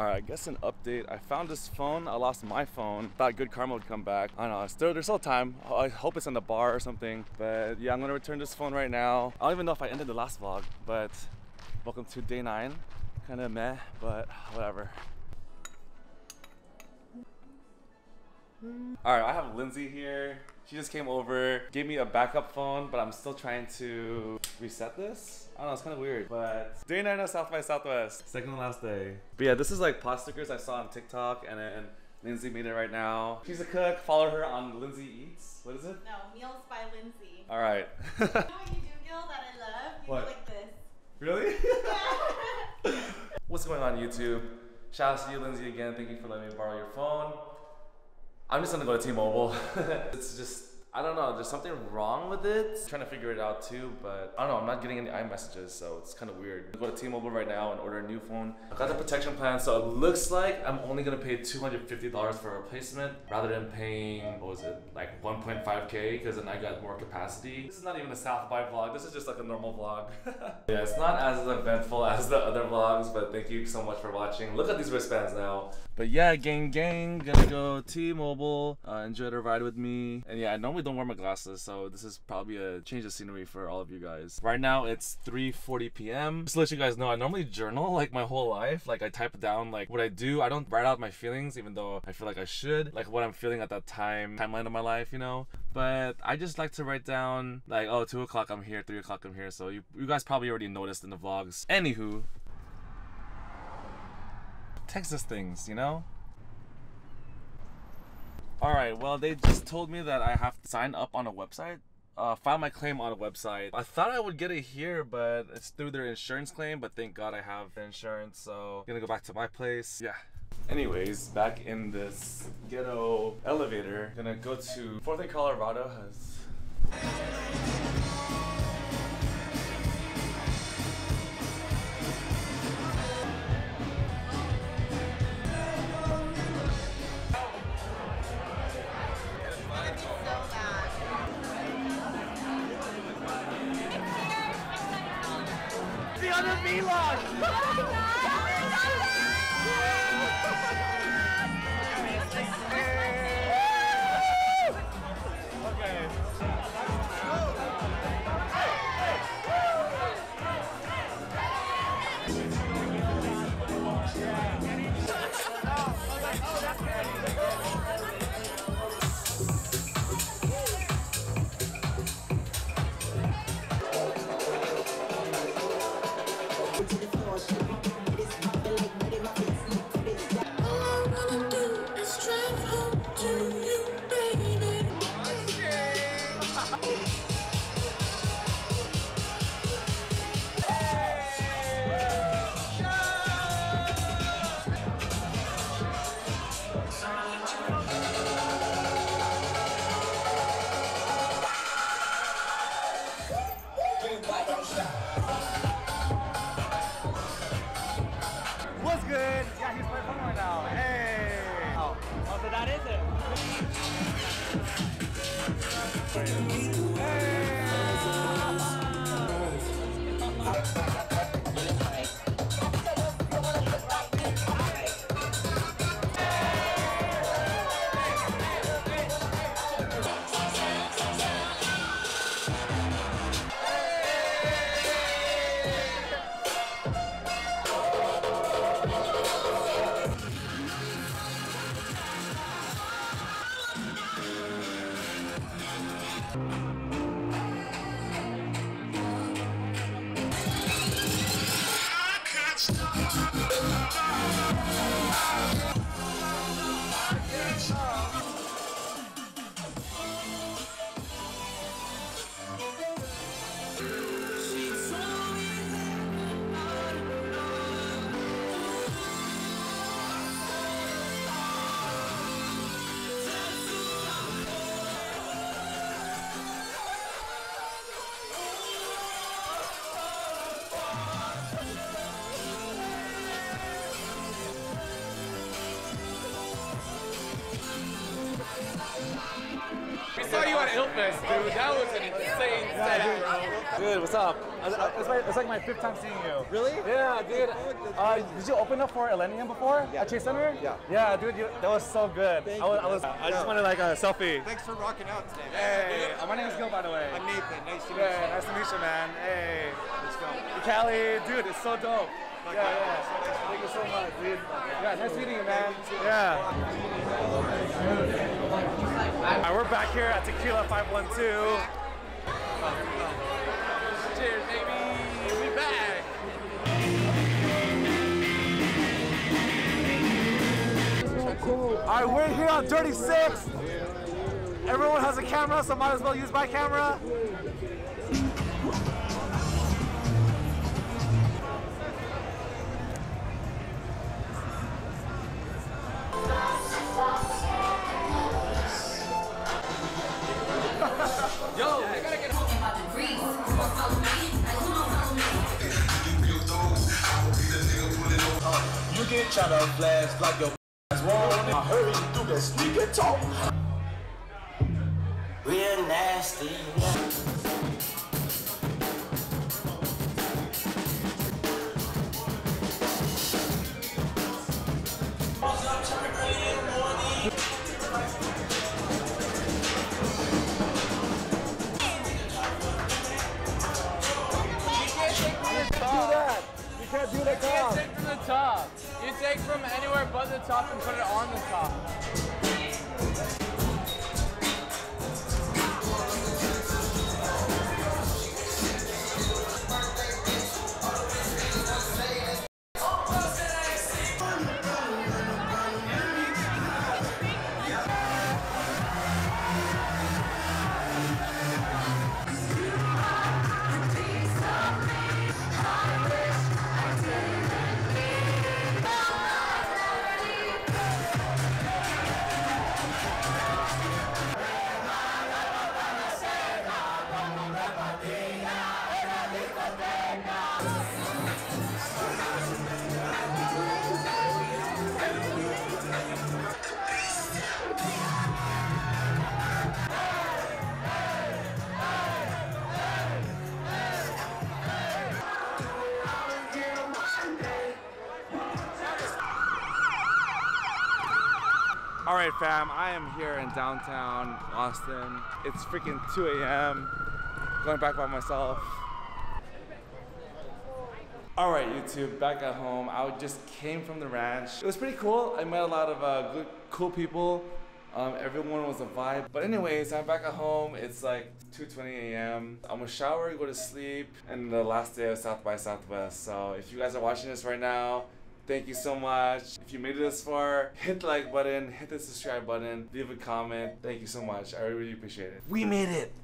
Alright, I guess an update. I found this phone. I lost my phone. Thought Good Karma would come back. I don't know. There's still time. I hope it's in the bar or something. But yeah, I'm gonna return this phone right now. I don't even know if I ended the last vlog, but welcome to day 9. Kinda meh, but whatever. Alright, I have Lindsay here. She just came over, gave me a backup phone, but I'm still trying to reset this. I don't know, it's kind of weird. But day 9 of South by Southwest, second to last day. But yeah, this is like pot stickers I saw on TikTok, and then Lindsay made it right now. She's a cook. Follow her on Lindsay Eats. What is it? No, Meals by Lindsay. Alright. You know what you do, Gil, that I love? You what? Do like this. Really? Yeah. What's going on, YouTube? Shout out to you, Lindsay, again. Thank you for letting me borrow your phone. I'm just gonna go to T-Mobile. It's just, I don't know, there's something wrong with it. I'm trying to figure it out too, but I don't know, I'm not getting any iMessages, so it's kind of weird. I'll go to T-Mobile right now and order a new phone. I got the protection plan, so it looks like I'm only gonna pay $250 for a replacement rather than paying, what was it, like 1.5K, because then I got more capacity. This is not even a South by vlog, this is just like a normal vlog. Yeah, it's not as eventful as the other vlogs, but thank you so much for watching. Look at these wristbands now. But yeah, gang, gonna go T-Mobile, enjoy the ride with me. And yeah, I normally don't wear my glasses, so this is probably a change of scenery for all of you guys. Right now, it's 3:40 p.m. Just to let you guys know, I normally journal like my whole life. Like I type down like what I do. I don't write out my feelings, even though I feel like I should. Like what I'm feeling at that timeline of my life, you know? But I just like to write down like, oh, 2 o'clock I'm here, 3 o'clock I'm here. So you guys probably already noticed in the vlogs. Anywho. Texas things, you know? Alright, well, they just told me that I have to sign up on a website. File my claim on a website. I thought I would get it here, but it's through their insurance claim, but thank God I have the insurance, so I'm gonna go back to my place. Yeah. Anyways, back in this ghetto elevator, gonna go to 4th and Colorado. Dude, that was an insane saying that. Dude, what's up? It's like my 5th time seeing you. Really? Yeah, dude. Did you open up for Elenium before at Chase Center? Yeah. Yeah, dude, that was so good. I just wanted like a selfie. Thanks for rocking out today. Man. Hey, my name is Gil, by the way. I'm Nathan. Nice to meet you. Yeah, nice to meet you, man. Hey. Let's go. Ekali, dude, it's so dope. Yeah, yeah. Thank you so much, dude. Yeah, nice meeting you, man. Yeah. Alright, we're back here at Tequila 512. Cheers, baby. We back. Alright, we're here on 36th. Everyone has a camera, so might as well use my camera. Yo, I gotta get home about the breeze. You get try to blast like your ass wrong. I hurry through the sneaker talk. We're nasty. Top. You take from anywhere but the top and put it on the top. Alright fam, I am here in downtown Austin. It's freaking 2 a.m. Going back by myself. Alright YouTube, back at home. I just came from the ranch. It was pretty cool. I met a lot of good, cool people. Everyone was a vibe. But anyways, I'm back at home. It's like 2:20 a.m. I'm gonna shower, go to sleep. And the last day of South by Southwest. So if you guys are watching this right now, thank you so much. If you made it this far, hit the like button, hit the subscribe button, leave a comment. Thank you so much. I really appreciate it. We made it.